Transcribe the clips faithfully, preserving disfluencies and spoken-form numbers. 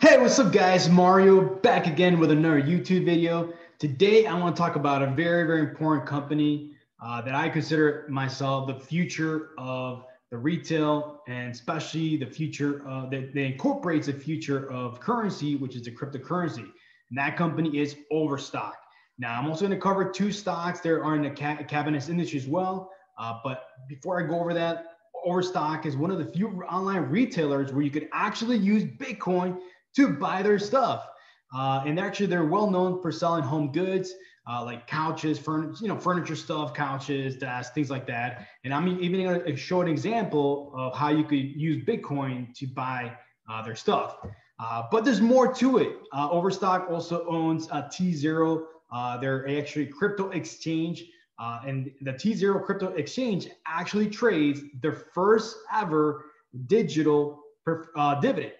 Hey, what's up guys? Mario back again with another YouTube video. Today, I want to talk about a very, very important company uh, that I consider myself the future of the retail and especially the future uh, that, that incorporates the future of currency, which is the cryptocurrency. And that company is Overstock. Now, I'm also going to cover two stocks that are in the ca cannabis industry as well. Uh, but before I go over that, Overstock is one of the few online retailers where you could actually use Bitcoin to buy their stuff. Uh, and actually they're well known for selling home goods, uh, like couches, furniture, you know, furniture stuff, couches, desks, things like that. And I'm even going to show an example of how you could use Bitcoin to buy uh, their stuff. Uh, but there's more to it. Uh, Overstock also owns uh, tZERO. Uh, they're actually crypto exchange. Uh, and the tZERO crypto exchange actually trades their first ever digital uh, dividend.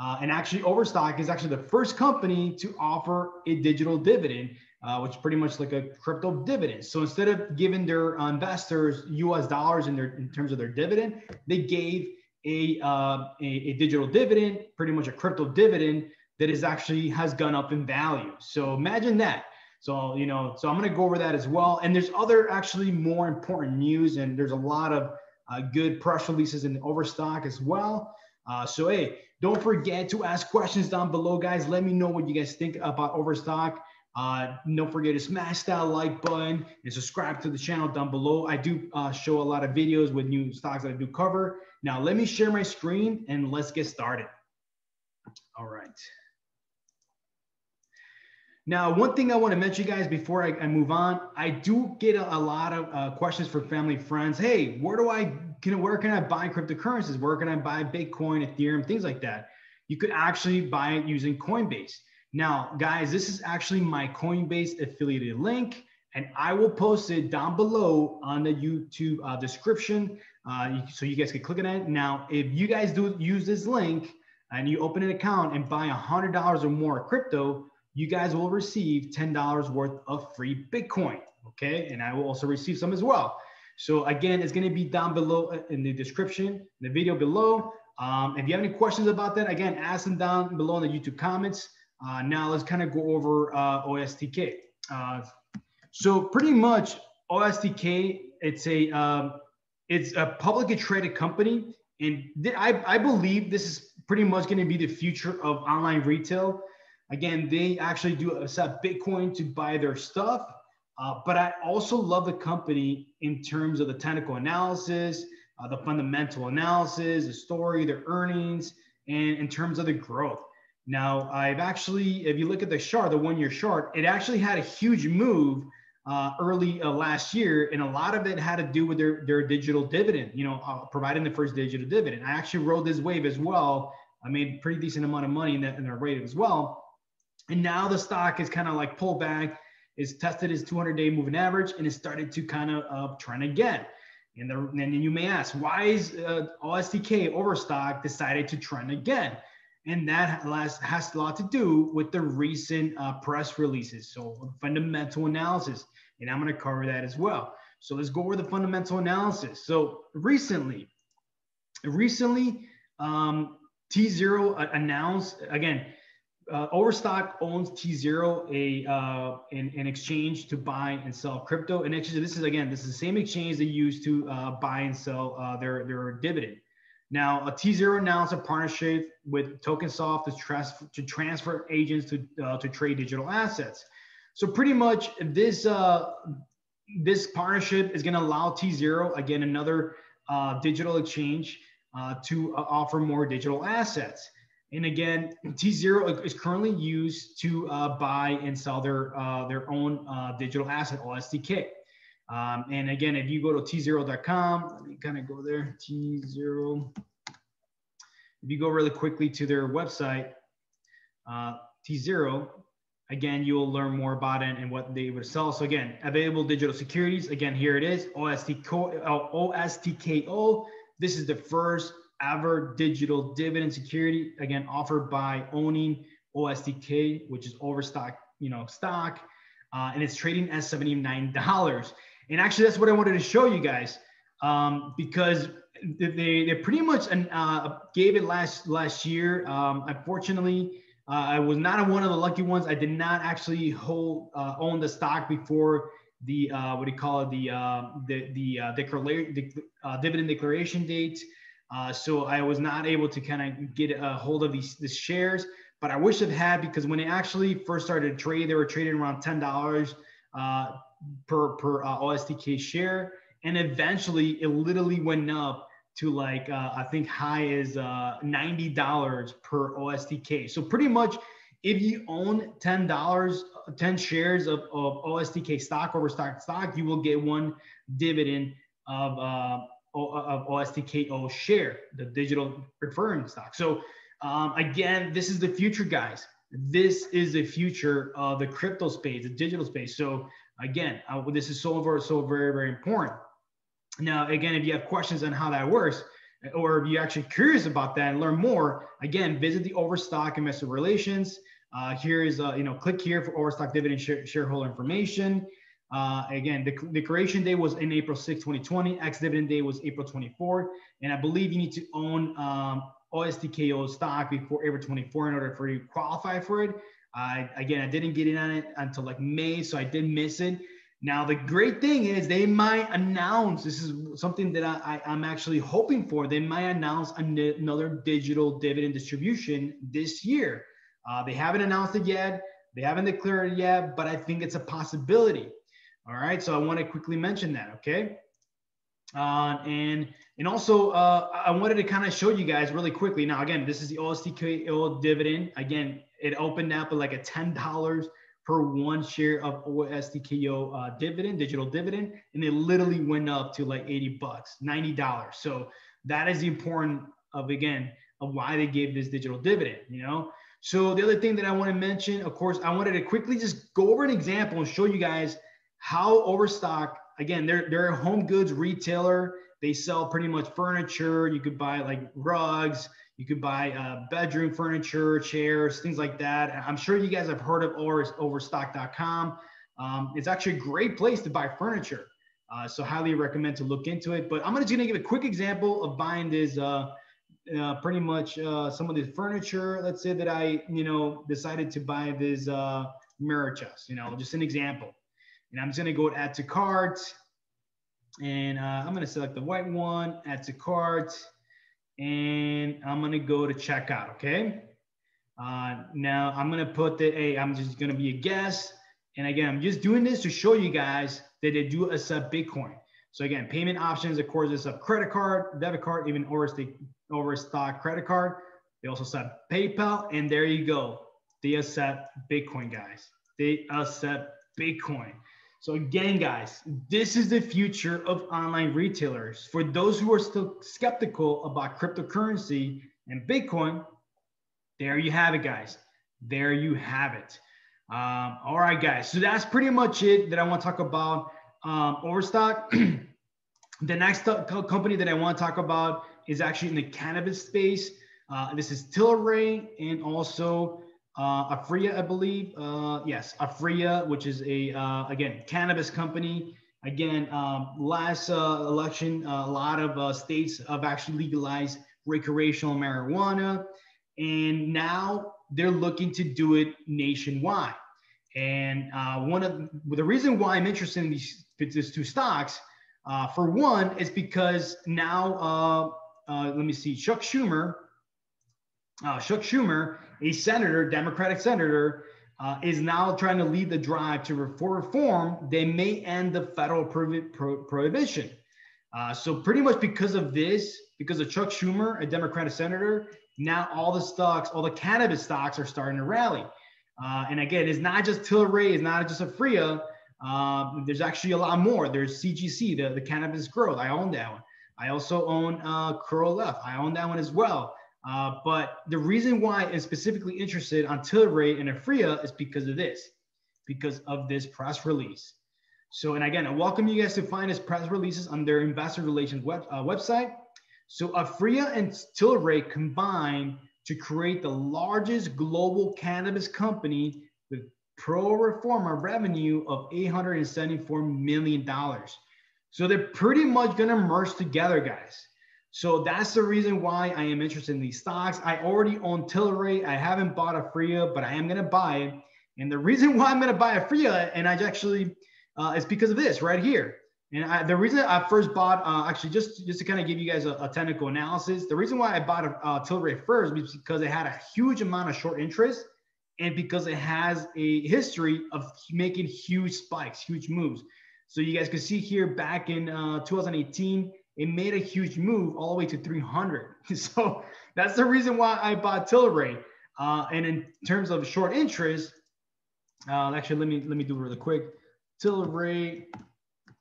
Uh, and actually Overstock is actually the first company to offer a digital dividend, uh, which is pretty much like a crypto dividend. So instead of giving their uh, investors U S dollars in, their, in terms of their dividend, they gave a, uh, a, a digital dividend, pretty much a crypto dividend that is actually has gone up in value. So imagine that. So, you know, so I'm going to go over that as well. And there's other actually more important news, and there's a lot of uh, good press releases in Overstock as well. Uh, so, hey, don't forget to ask questions down below, guys. Let me know what you guys think about Overstock. Uh, don't forget to smash that like button and subscribe to the channel down below. I do uh, show a lot of videos with new stocks that I do cover. Now, let me share my screen and let's get started. All right. Now, one thing I want to mention, guys, before I, I move on, I do get a, a lot of uh, questions from family friends. Hey, where do I can where can I buy cryptocurrencies? Where can I buy Bitcoin, Ethereum, things like that? You could actually buy it using Coinbase. Now, guys, this is actually my Coinbase affiliated link, and I will post it down below on the YouTube uh, description, uh, so you guys can click on it. Now, if you guys do use this link and you open an account and buy one hundred dollars or more of crypto, you guys will receive ten dollars worth of free Bitcoin, okay? And I will also receive some as well. So again, it's gonna be down below in the description, in the video below. Um, if you have any questions about that, again, ask them down below in the YouTube comments. Uh, now let's kind of go over uh, O S T K. Uh, so pretty much O S T K, it's a, um, it's a publicly traded company. And I, I believe this is pretty much gonna be the future of online retail. Again, they actually do accept Bitcoin to buy their stuff, uh, but I also love the company in terms of the technical analysis, uh, the fundamental analysis, the story, their earnings, and in terms of the growth. Now, I've actually, if you look at the chart, the one-year chart, it actually had a huge move uh, early uh, last year, and a lot of it had to do with their, their digital dividend, you know, uh, providing the first digital dividend. I actually rode this wave as well. I made a pretty decent amount of money in that, in their rate as well. And now the stock is kind of like pulled back, it's tested its two hundred day moving average, and it started to kind of uptrend again. And, the, and then you may ask, why is uh, O S T K, Overstock, decided to trend again? And that has a lot to do with the recent uh, press releases. So fundamental analysis, and I'm gonna cover that as well. So let's go over the fundamental analysis. So recently, recently um, tZERO announced, again, Uh, Overstock owns tZERO, a uh, an, an exchange to buy and sell crypto. And actually, this is again, this is the same exchange they use to uh, buy and sell uh, their their dividend. Now, tZERO announced a partnership with TokenSoft to transfer to transfer agents to uh, to trade digital assets. So pretty much, this uh, this partnership is going to allow tZERO, again, another uh, digital exchange, uh, to uh, offer more digital assets. And again, tZERO is currently used to uh, buy and sell their, uh, their own uh, digital asset, O S T K. Um, and again, if you go to t zero dot com, let me kind of go there, tZERO. If you go really quickly to their website, uh, tZERO, again, you'll learn more about it and what they would sell. So again, available digital securities. Again, here it is, O S T K O. This is the first ever digital dividend security, again, offered by owning O S T K, which is Overstock, you know, stock, uh, and it's trading at seventy-nine dollars. And actually, that's what I wanted to show you guys, um, because they they pretty much an, uh, gave it last last year. Um, unfortunately, uh, I was not one of the lucky ones. I did not actually hold uh, own the stock before the uh, what do you call it the uh, the the, uh, the uh, dividend declaration date. Uh, so I was not able to kind of get a hold of these, these shares, but I wish I'd had, because when it actually first started to trade, they were trading around ten dollars uh, per, per uh, O S T K share. And eventually it literally went up to like, uh, I think high as uh, ninety dollars per O S T K. So pretty much if you own ten dollars, ten shares of, of O S T K stock, Overstock stock, you will get one dividend of, uh, of O S T K O share, the digital preferred stock. So um, again, this is the future, guys. This is the future of the crypto space, the digital space. So again, I, this is so very, so very, very important. Now, again, if you have questions on how that works, or if you're actually curious about that and learn more, again, visit the Overstock Investor Relations. Uh, here is, uh, you know, click here for Overstock dividend share, shareholder information. Uh, again, the declaration day was in April sixth, twenty twenty. Ex-dividend day was April twenty-fourth. And I believe you need to own um, O S T K O stock before April twenty-fourth in order for you to qualify for it. I, again, I didn't get in on it until like May, so I did miss it. Now, the great thing is they might announce, this is something that I, I, I'm actually hoping for, they might announce another digital dividend distribution this year. Uh, they haven't announced it yet. They haven't declared it yet, but I think it's a possibility. All right, so I want to quickly mention that, okay? Uh, and and also, uh, I wanted to kind of show you guys really quickly. Now, again, this is the O S T K O dividend. Again, it opened up at like a ten dollars per one share of O S T K O uh, dividend, digital dividend, and it literally went up to like eighty bucks, ninety dollars. So that is the important of, again, of why they gave this digital dividend, you know? So the other thing that I want to mention, of course, I wanted to quickly just go over an example and show you guys how Overstock, again, they're, they're a home goods retailer. They sell pretty much furniture. You could buy like rugs. You could buy uh, bedroom furniture, chairs, things like that. I'm sure you guys have heard of Overstock dot com. Um, it's actually a great place to buy furniture. Uh, so highly recommend to look into it. But I'm just going to give a quick example of buying this uh, uh, pretty much uh, some of this furniture. Let's say that I, you know, decided to buy this uh, mirror chest, you know, just an example. And I'm just going to go add to cart, and uh, I'm going to select the white one, add to cart, and I'm going to go to checkout. Okay. Uh, now I'm going to put the, hey, I'm just going to be a guest. And again, I'm just doing this to show you guys that they do accept Bitcoin. So again, payment options, of course, is a credit card, debit card, even Overstock credit card. They also accept PayPal, and there you go. They accept Bitcoin, guys. They accept Bitcoin. So again, guys, this is the future of online retailers. For those who are still skeptical about cryptocurrency and Bitcoin, there you have it, guys. There you have it. Um, all right, guys. So that's pretty much it that I want to talk about um, Overstock. The next company that I want to talk about is actually in the cannabis space. Uh, this is Tilray, and also Uh, Aphria, I believe. Uh, yes, Aphria, which is a, uh, again, cannabis company. Again, um, last uh, election, uh, a lot of uh, states have actually legalized recreational marijuana. And now they're looking to do it nationwide. And uh, one of the reason why I'm interested in these, these two stocks, uh, for one, is because now, uh, uh, let me see, Chuck Schumer, Uh, Chuck Schumer, a senator, Democratic senator, uh, is now trying to lead the drive to reform. They may end the federal pro pro prohibition. Uh, so pretty much because of this, because of Chuck Schumer, a Democratic senator, now all the stocks, all the cannabis stocks are starting to rally. Uh, and again, it's not just Tilray, it's not just Aphria. Um, there's actually a lot more. There's C G C, the, the Cannabis Growth. I own that one. I also own uh, Curleaf. I own that one as well. Uh, but the reason why I'm specifically interested on Tilray and Aphria is because of this, because of this press release. So, and again, I welcome you guys to find this press releases on their investor relations web, uh, website. So Aphria and Tilray combined to create the largest global cannabis company with pro reforma revenue of eight hundred seventy-four million dollars. So they're pretty much going to merge together, guys. So that's the reason why I am interested in these stocks. I already own Tilray. I haven't bought Aphria, but I am going to buy it. And the reason why I'm going to buy Aphria, and I actually, uh, it's because of this right here. And I, the reason I first bought, uh, actually, just, just to kind of give you guys a, a technical analysis, the reason why I bought uh, Tilray first was because it had a huge amount of short interest and because it has a history of making huge spikes, huge moves. So you guys can see here back in uh, two thousand eighteen, it made a huge move all the way to three hundred. So that's the reason why I bought Tilray. Uh, and in terms of short interest, uh, actually, let me, let me do it really quick. Tilray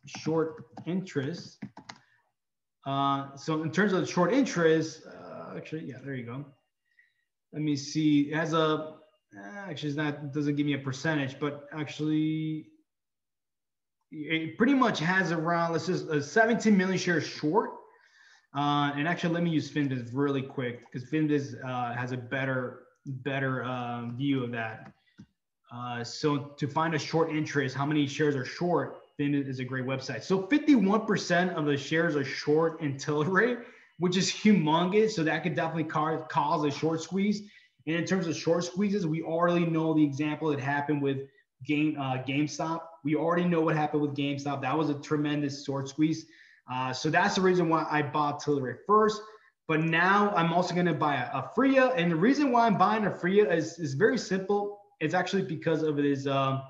short interest. Uh, so in terms of short interest, uh, actually, yeah, there you go. Let me see. It has a, actually, it's not, doesn't give me a percentage, but actually, it pretty much has around, let's just uh, seventeen million shares short. Uh, and actually, let me use Finviz really quick because Finviz uh, has a better, better uh, view of that. Uh, so to find a short interest, how many shares are short, Finviz is a great website. So fifty-one percent of the shares are short in Tilray, which is humongous. So that could definitely ca cause a short squeeze. And in terms of short squeezes, we already know the example that happened with Game, uh, GameStop. We already know what happened with GameStop. That was a tremendous short squeeze. Uh, so that's the reason why I bought Tilray first. But now I'm also going to buy a, a Aphria. And the reason why I'm buying a Aphria is, is very simple. It's actually because of this, uh,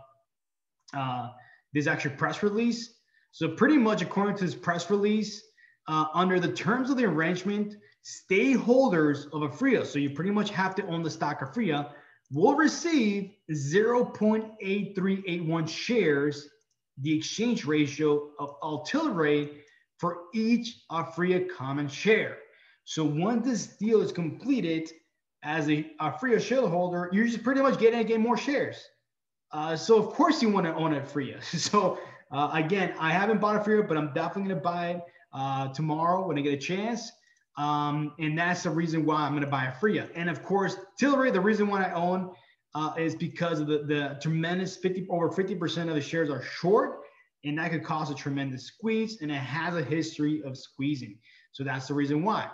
uh, this actual press release. So pretty much according to this press release, uh, under the terms of the arrangement, stakeholders of a Aphria, so you pretty much have to own the stock of Aphria, will receive zero point eight three eight one shares, the exchange ratio of all Tilray, for each Aphria common share. So once this deal is completed, as a Aphria shareholder, you're just pretty much getting again more shares. Uh, so of course you want to own Aphria. So uh, again, I haven't bought Aphria, but I'm definitely going to buy it uh, tomorrow when I get a chance. Um, and that's the reason why I'm going to buy Aphria. And of course, Tilray, the reason why I own uh, is because of the, the tremendous fifty over fifty percent of the shares are short, and that could cause a tremendous squeeze. And it has a history of squeezing. So that's the reason why.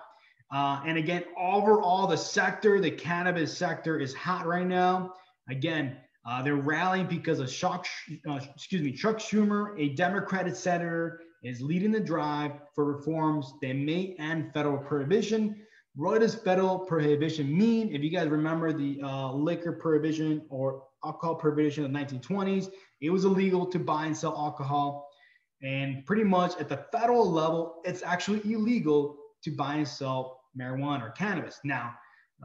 Uh, and again, overall, the sector, the cannabis sector is hot right now. Again, uh, they're rallying because of Chuck, uh, excuse me, Chuck Schumer, a Democratic senator, is leading the drive for reforms that may end federal prohibition. What does federal prohibition mean? If you guys remember the uh, liquor prohibition or alcohol prohibition of the nineteen twenties, it was illegal to buy and sell alcohol. And pretty much at the federal level, it's actually illegal to buy and sell marijuana or cannabis. Now,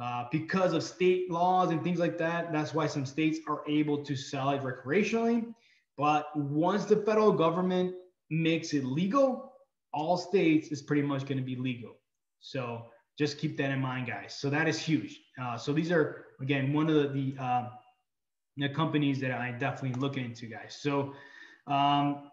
uh, because of state laws and things like that, that's why some states are able to sell it recreationally. But once the federal government makes it legal, all states is pretty much going to be legal. So just keep that in mind, guys. So that is huge. Uh, so these are, again, one of the, the, uh, the companies that I definitely look into, guys. So um,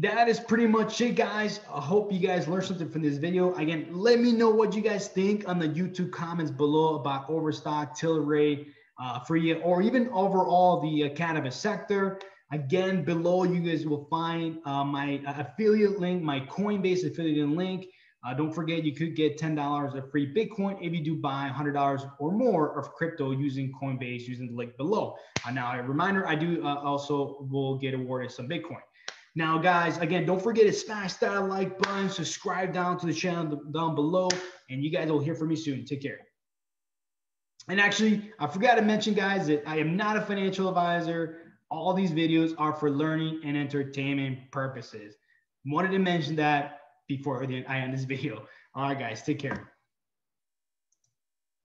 that is pretty much it, guys. I hope you guys learned something from this video. Again, let me know what you guys think on the YouTube comments below about Overstock, Tilray, uh, Aphria, or even overall the uh, cannabis sector. Again, below you guys will find uh, my affiliate link, my Coinbase affiliate link. Uh, don't forget, you could get ten dollars of free Bitcoin if you do buy one hundred dollars or more of crypto using Coinbase, using the link below. Uh, now, a reminder, I do uh, also will get awarded some Bitcoin. Now, guys, again, don't forget to smash that like button, subscribe down to the channel down below, and you guys will hear from me soon. Take care. And actually, I forgot to mention, guys, that I am not a financial advisor. All these videos are for learning and entertainment purposes. Wanted to mention that before I end this video. All right, guys, take care.